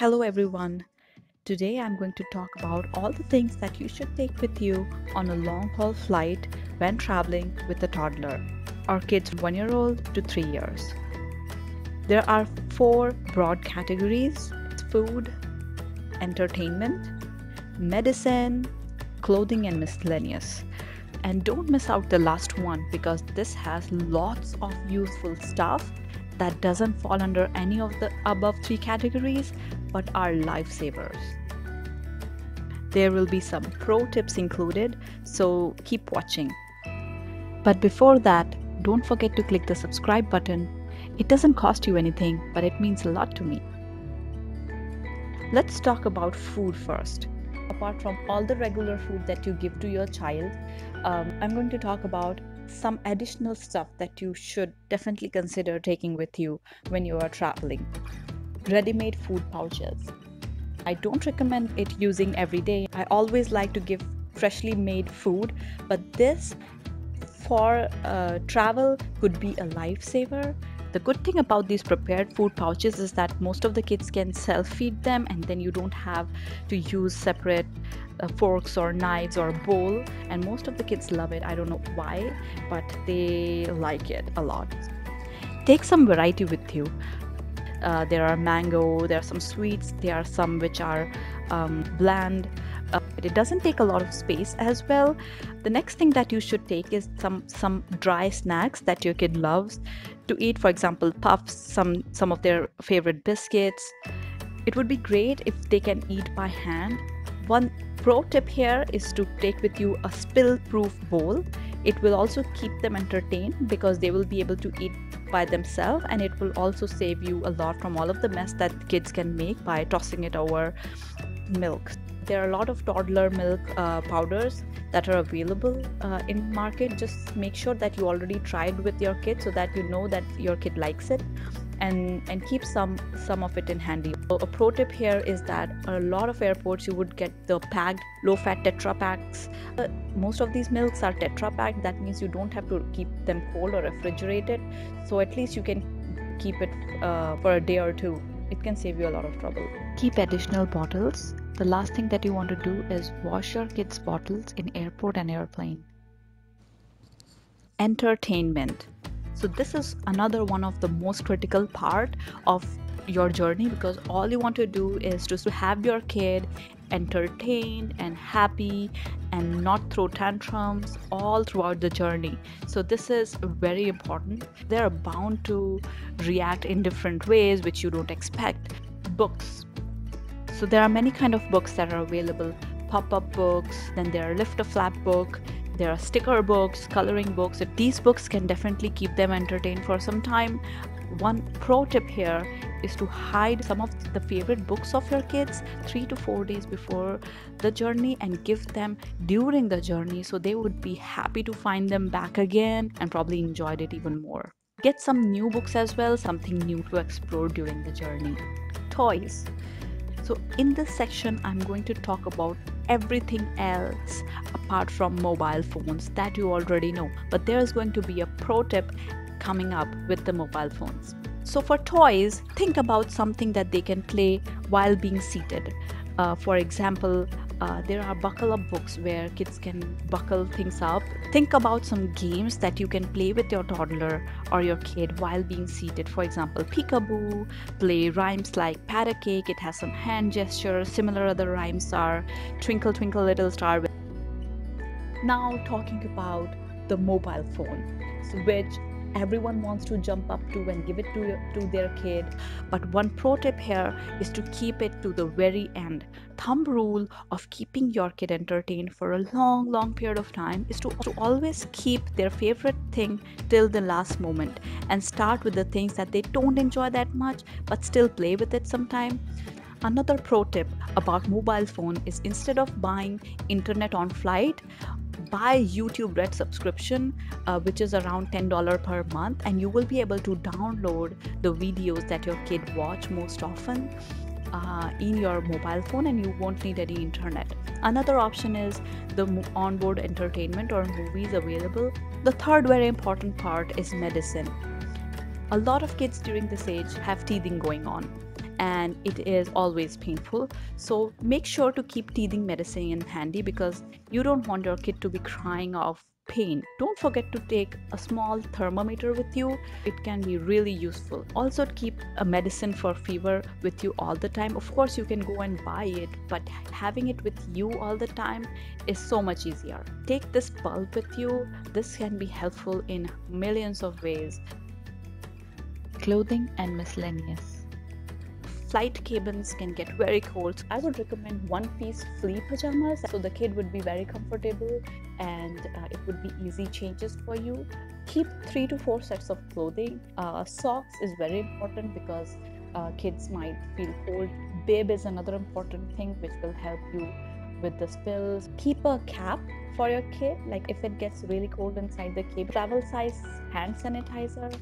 Hello everyone. Today I'm going to talk about all the things that you should take with you on a long-haul flight when traveling with a toddler or kids 1 year old to 3 years. There are 4 broad categories: food, entertainment, medicine, clothing and miscellaneous. And don't miss out the last one, because this has lots of useful stuff that doesn't fall under any of the above 3 categories but are lifesavers. There will be some pro tips included, so keep watching. But before that, don't forget to click the subscribe button. It doesn't cost you anything, but it means a lot to me. Let's talk about food first. Apart from all the regular food that you give to your child, I'm going to talk about some additional stuff that you should definitely consider taking with you when you are traveling. Ready-made food pouches. I don't recommend it using every day. I always like to give freshly made food, but this for travel could be a lifesaver. The good thing about these prepared food pouches is that most of the kids can self-feed them, and then you don't have to use separate forks or knives or bowl, and most of the kids love it. I don't know why, but they like it a lot. Take some variety with you. There are mango, there are some sweets, there are some which are bland. But it doesn't take a lot of space as well. The next thing that you should take is some dry snacks that your kid loves to eat. For example, puffs, some of their favorite biscuits. It would be great if they can eat by hand. One pro tip here is to take with you a spill-proof bowl. It will also keep them entertained because they will be able to eat by themselves, and it will also save you a lot from all of the mess that kids can make by tossing it over milk. There are a lot of toddler milk powders that are available in market. Just make sure that you already tried with your kid so that you know that your kid likes it, and keep some of it in handy. So a pro tip here is that a lot of airports you would get the packed low-fat Tetra packs. Most of these milks are Tetra packed. That means you don't have to keep them cold or refrigerated. So at least you can keep it for a day or two. It can save you a lot of trouble. Keep additional bottles. The last thing that you want to do is wash your kids' bottles in airport and airplane. Entertainment. So this is another one of the most critical part of your journey, because all you want to do is just to have your kid entertained and happy and not throw tantrums all throughout the journey. So this is very important. They're bound to react in different ways which you don't expect. Books. So there are many kind of books that are available. Pop-up books, then there are lift-a-flap book, there are sticker books, coloring books. These books can definitely keep them entertained for some time. One pro tip here is to hide some of the favorite books of your kids 3 to 4 days before the journey and give them during the journey, so they would be happy to find them back again and probably enjoyed it even more. Get some new books as well, something new to explore during the journey. Toys. So in this section, I'm going to talk about everything else apart from mobile phones that you already know. But there is going to be a pro tip coming up with the mobile phones. So for toys, think about something that they can play while being seated. For example, there are buckle-up books where kids can buckle things up. Think about some games that you can play with your toddler or your kid while being seated. For example, peekaboo, play rhymes like pat a cake. It has some hand gestures. Similar other rhymes are twinkle twinkle little star. Now talking about the mobile phone, which everyone wants to jump up to and give it to their kid. But one pro tip here is to keep it to the very end. Thumb rule of keeping your kid entertained for a long period of time is to always keep their favorite thing till the last moment, and start with the things that they don't enjoy that much but still play with it sometime. Another pro tip about mobile phone is, instead of buying internet on flight, buy YouTube Red subscription, which is around $10 per month, and you will be able to download the videos that your kid watch most often in your mobile phone, and you won't need any internet. Another option is the onboard entertainment or movies available. The third very important part is medicine. A lot of kids during this age have teething going on. and it is always painful. So make sure to keep teething medicine handy because you don't want your kid to be crying off pain. Don't forget to take a small thermometer with you. It can be really useful. Also keep a medicine for fever with you all the time. Of course you can go and buy it, but having it with you all the time is so much easier. Take this bulb with you. This can be helpful in millions of ways. Clothing and miscellaneous. Flight cabins can get very cold. I would recommend one-piece fleece pajamas so the kid would be very comfortable and it would be easy changes for you. Keep 3 to 4 sets of clothing. Socks is very important because kids might feel cold. Bib is another important thing which will help you with the spills. Keep a cap for your kid, like if it gets really cold inside the cave. Travel size hand sanitizer,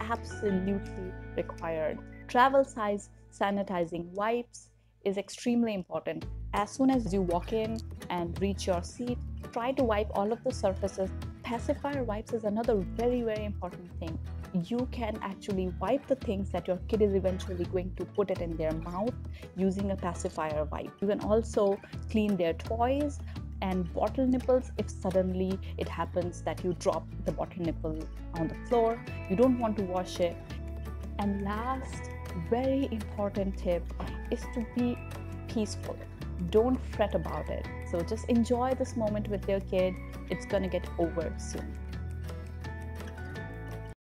absolutely required. Travel size sanitizing wipes is extremely important. As soon as you walk in and reach your seat, try to wipe all of the surfaces. Pacifier wipes is another very, very important thing. You can actually wipe the things that your kid is eventually going to put it in their mouth using a pacifier wipe. You can also clean their toys and bottle nipples. If suddenly it happens that you drop the bottle nipple on the floor, you don't want to wash it. And last, very important tip is to be peaceful. Don't fret about it. So just enjoy this moment with your kid. It's gonna get over soon.